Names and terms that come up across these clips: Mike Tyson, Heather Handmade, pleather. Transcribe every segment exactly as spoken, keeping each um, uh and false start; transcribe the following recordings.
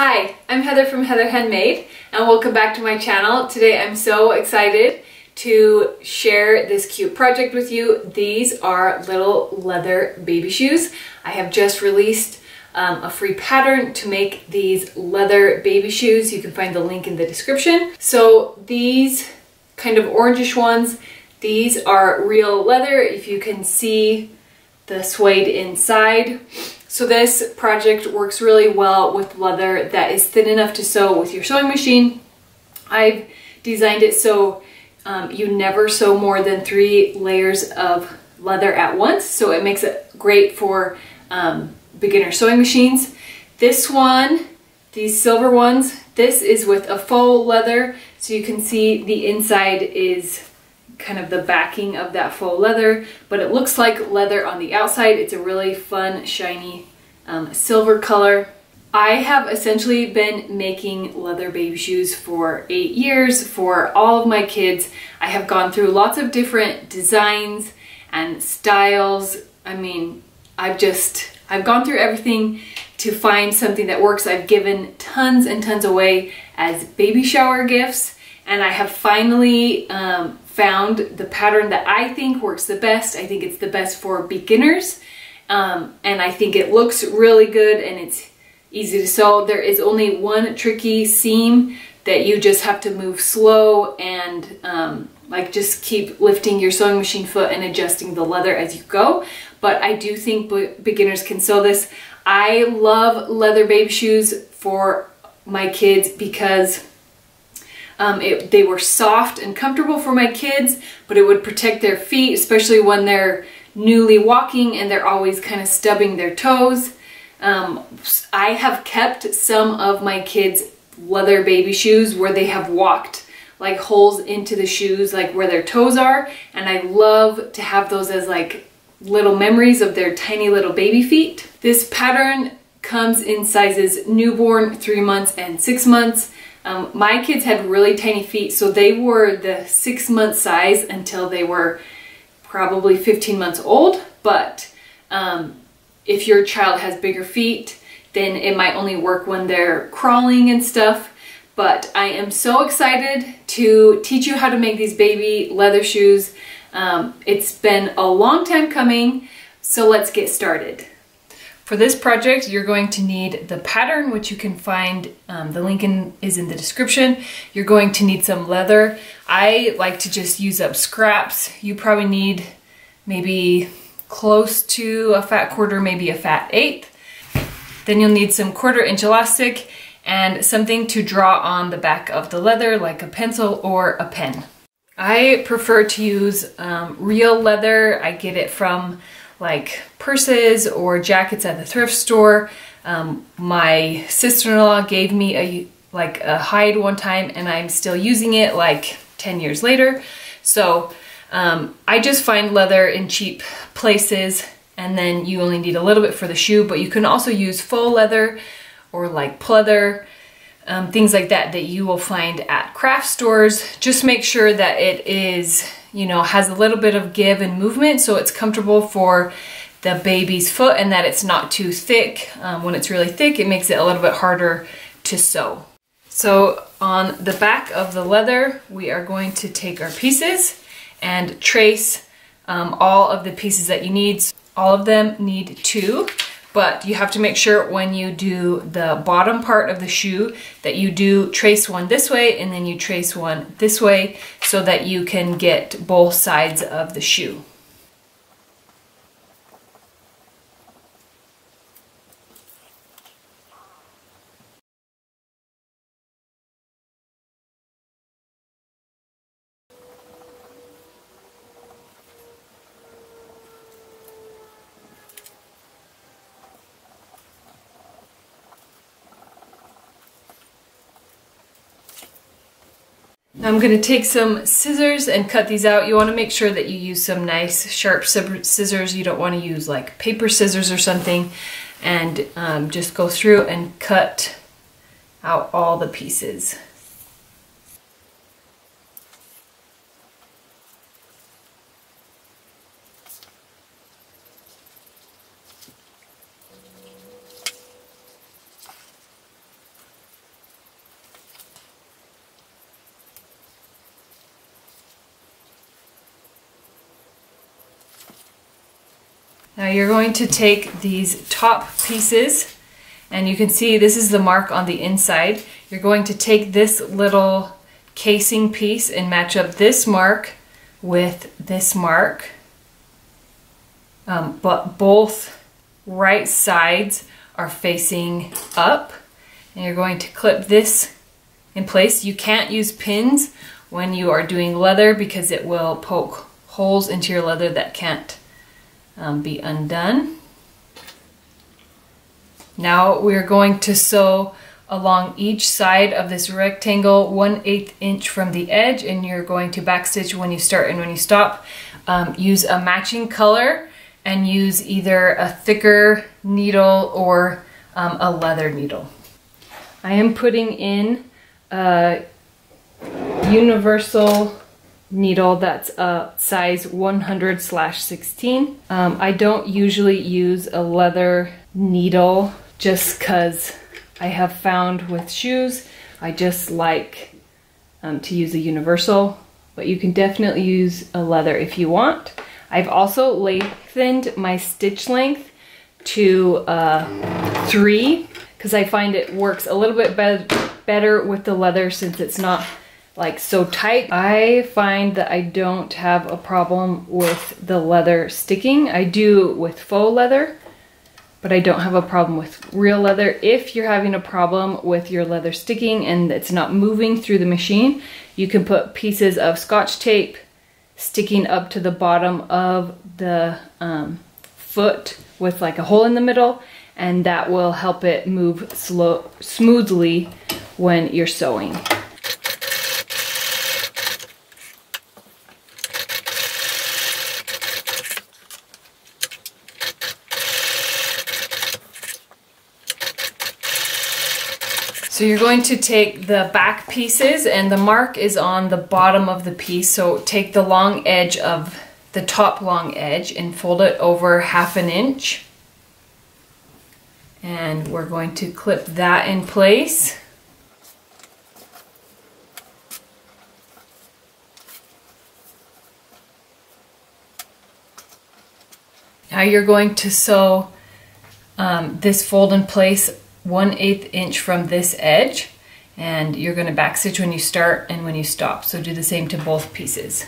Hi, I'm Heather from Heather Handmade and welcome back to my channel. Today I'm so excited to share this cute project with you. These are little leather baby shoes. I have just released um, a free pattern to make these leather baby shoes. You can find the link in the description. So these kind of orangish ones, these are real leather. If you can see the suede inside. So this project works really well with leather that is thin enough to sew with your sewing machine. I've designed it so um, you never sew more than three layers of leather at once. So it makes it great for um, beginner sewing machines. This one, these silver ones, this is with a faux leather. So you can see the inside is kind of the backing of that faux leather, but it looks like leather on the outside. It's a really fun, shiny um, silver color. I have essentially been making leather baby shoes for eight years for all of my kids. I have gone through lots of different designs and styles. I mean, I've just, I've gone through everything to find something that works. I've given tons and tons away as baby shower gifts, and I have finally um, found the pattern that I think works the best. I think it's the best for beginners, um, and I think it looks really good and it's easy to sew. There is only one tricky seam that you just have to move slow and um, like just keep lifting your sewing machine foot and adjusting the leather as you go. But I do think be beginners can sew this. I love leather baby shoes for my kids because Um, it, they were soft and comfortable for my kids, but it would protect their feet, especially when they're newly walking and they're always kind of stubbing their toes. Um, I have kept some of my kids' leather baby shoes where they have walked like holes into the shoes, like where their toes are. And I love to have those as like little memories of their tiny little baby feet. This pattern comes in sizes newborn, three months and six months. Um, my kids had really tiny feet, so they were the six month size until they were probably fifteen months old. But um, if your child has bigger feet, then it might only work when they're crawling and stuff. But I am so excited to teach you how to make these baby leather shoes. Um, it's been a long time coming, so let's get started. For this project, you're going to need the pattern, which you can find, um, the link in, is in the description. You're going to need some leather. I like to just use up scraps. You probably need maybe close to a fat quarter, maybe a fat eighth. Then you'll need some quarter inch elastic and something to draw on the back of the leather, like a pencil or a pen. I prefer to use um, real leather. I get it from like purses or jackets at the thrift store. Um, my sister-in-law gave me a like a hide one time and I'm still using it like ten years later. So um, I just find leather in cheap places, and then you only need a little bit for the shoe, but you can also use faux leather or like pleather, um, things like that that you will find at craft stores. Just make sure that it is you know, has a little bit of give and movement so it's comfortable for the baby's foot and that it's not too thick. Um, when it's really thick, it makes it a little bit harder to sew. So on the back of the leather, we are going to take our pieces and trace um, all of the pieces that you need. All of them need two, but you have to make sure when you do the bottom part of the shoe that you do trace one this way and then you trace one this way so that you can get both sides of the shoe. I'm going to take some scissors and cut these out. You want to make sure that you use some nice sharp scissors. You don't want to use like paper scissors or something, and um, just go through and cut out all the pieces. Now you're going to take these top pieces, and you can see this is the mark on the inside. You're going to take this little casing piece and match up this mark with this mark, um, but both right sides are facing up, and you're going to clip this in place. You can't use pins when you are doing leather because it will poke holes into your leather that can't um, be undone. Now we're going to sew along each side of this rectangle one eighth inch from the edge, and you're going to backstitch when you start and when you stop. Um, use a matching color and use either a thicker needle or um, a leather needle. I am putting in a universal needle that's a size one hundred slash sixteen. Um, I don't usually use a leather needle just because I have found with shoes, I just like um, to use a universal, but you can definitely use a leather if you want. I've also lengthened my stitch length to uh, three because I find it works a little bit be better with the leather since it's not like so tight. I find that I don't have a problem with the leather sticking. I do with faux leather, but I don't have a problem with real leather. If you're having a problem with your leather sticking and it's not moving through the machine, you can put pieces of Scotch tape sticking up to the bottom of the um, foot with like a hole in the middle, and that will help it move slow, smoothly when you're sewing. So you're going to take the back pieces, and the mark is on the bottom of the piece, so take the long edge of the top long edge and fold it over half an inch. And we're going to clip that in place. Now you're going to sew um, this fold in place one eighth inch from this edge, and you're going to backstitch when you start and when you stop. So do the same to both pieces.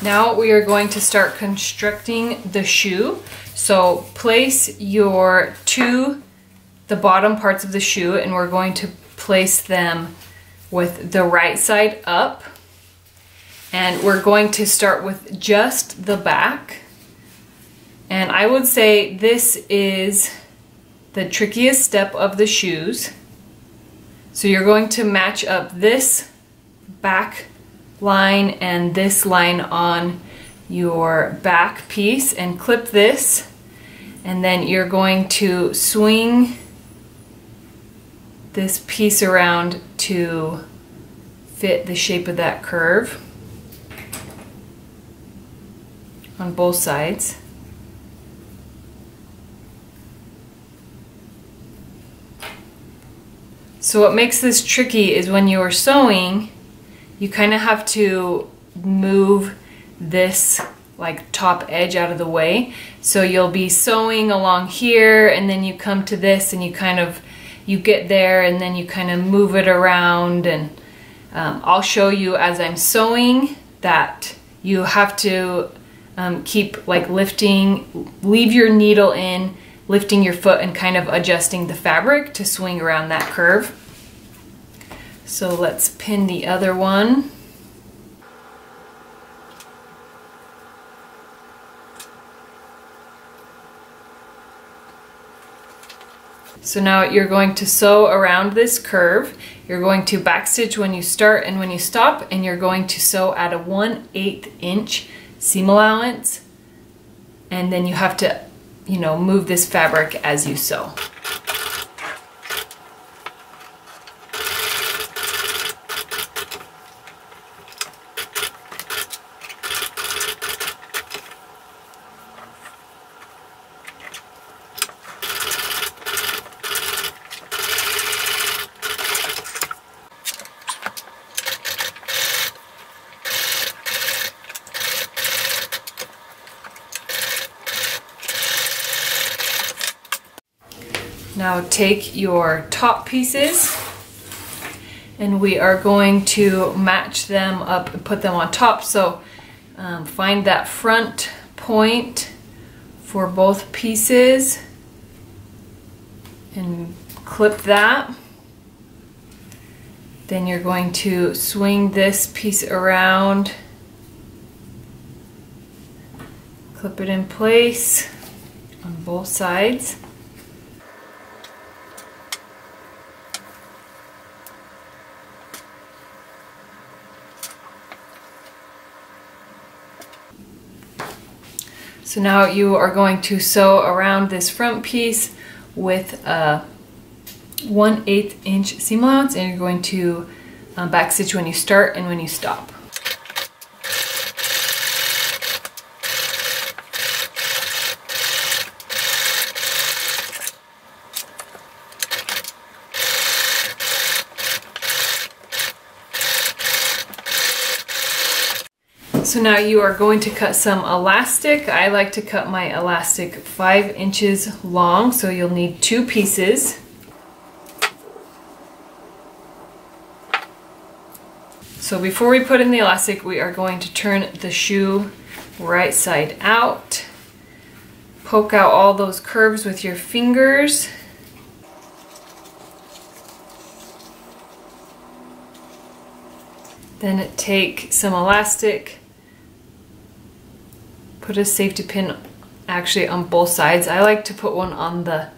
Now we are going to start constructing the shoe. So place your two, the bottom parts of the shoe, and we're going to place them with the right side up. And we're going to start with just the back. And I would say this is the trickiest step of the shoes. So you're going to match up this back line and this line on your back piece and clip this. And then you're going to swing this piece around to fit the shape of that curve on both sides. So what makes this tricky is when you are sewing, you kind of have to move this like top edge out of the way. So you'll be sewing along here, and then you come to this and you kind of, you get there and then you kind of move it around. And um, I'll show you as I'm sewing that you have to um, keep like lifting, leave your needle in, lifting your foot and kind of adjusting the fabric to swing around that curve. So let's pin the other one. So now you're going to sew around this curve. You're going to backstitch when you start and when you stop, and you're going to sew at a one eighth inch seam allowance. And then you have to, you know, move this fabric as you sew. Now take your top pieces and we are going to match them up and put them on top. So um, find that front point for both pieces and clip that. Then you're going to swing this piece around, clip it in place on both sides. So now you are going to sew around this front piece with a one eighth inch seam allowance, and you're going to um, back stitch when you start and when you stop. So now you are going to cut some elastic. I like to cut my elastic five inches long, so you'll need two pieces. So before we put in the elastic, we are going to turn the shoe right side out. Poke out all those curves with your fingers. Then take some elastic, put a safety pin actually on both sides. I like to put one on the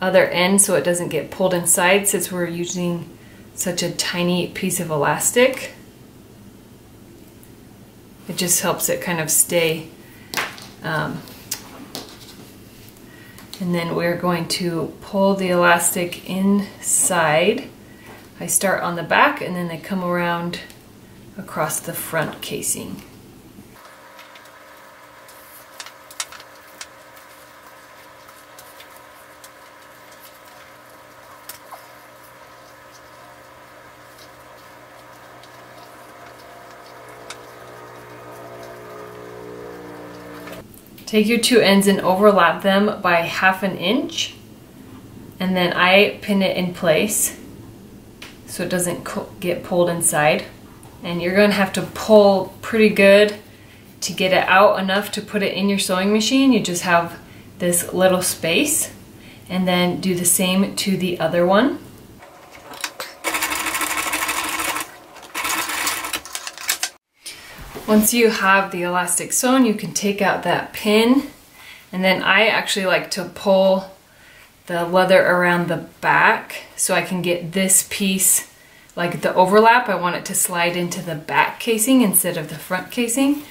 other end so it doesn't get pulled inside, since we're using such a tiny piece of elastic. It just helps it kind of stay. Um, and then we're going to pull the elastic inside. I start on the back and then they come around across the front casing. Take your two ends and overlap them by half an inch, and then I pin it in place so it doesn't get pulled inside. And you're going to have to pull pretty good to get it out enough to put it in your sewing machine. You just have this little space, and then do the same to the other one. Once you have the elastic sewn, you can take out that pin, and then I actually like to pull the leather around the back so I can get this piece, like the overlap. I want it to slide into the back casing instead of the front casing.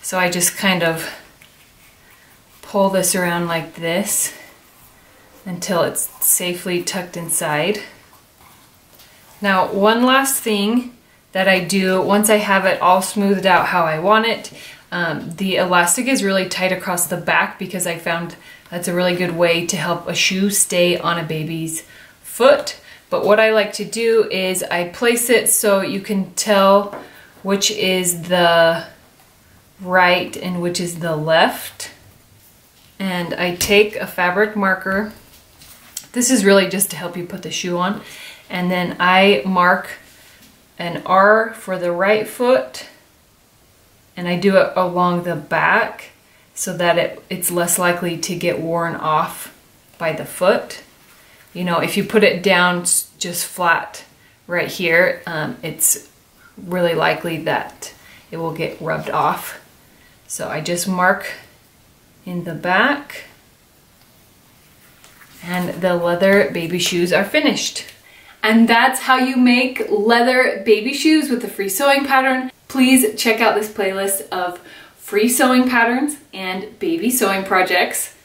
So I just kind of pull this around like this until it's safely tucked inside. Now, one last thing that I do once I have it all smoothed out how I want it. Um, the elastic is really tight across the back because I found that's a really good way to help a shoe stay on a baby's foot. But what I like to do is I place it so you can tell which is the right and which is the left. And I take a fabric marker. This is really just to help you put the shoe on. And then I mark an R for the right foot, and I do it along the back so that it, it's less likely to get worn off by the foot. You know, if you put it down just flat right here, um, it's really likely that it will get rubbed off. So I just mark in the back, and the leather baby shoes are finished. And that's how you make leather baby shoes with a free sewing pattern. Please check out this playlist of free sewing patterns and baby sewing projects.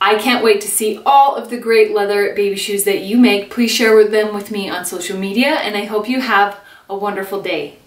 I can't wait to see all of the great leather baby shoes that you make. Please share them with me on social media, and I hope you have a wonderful day.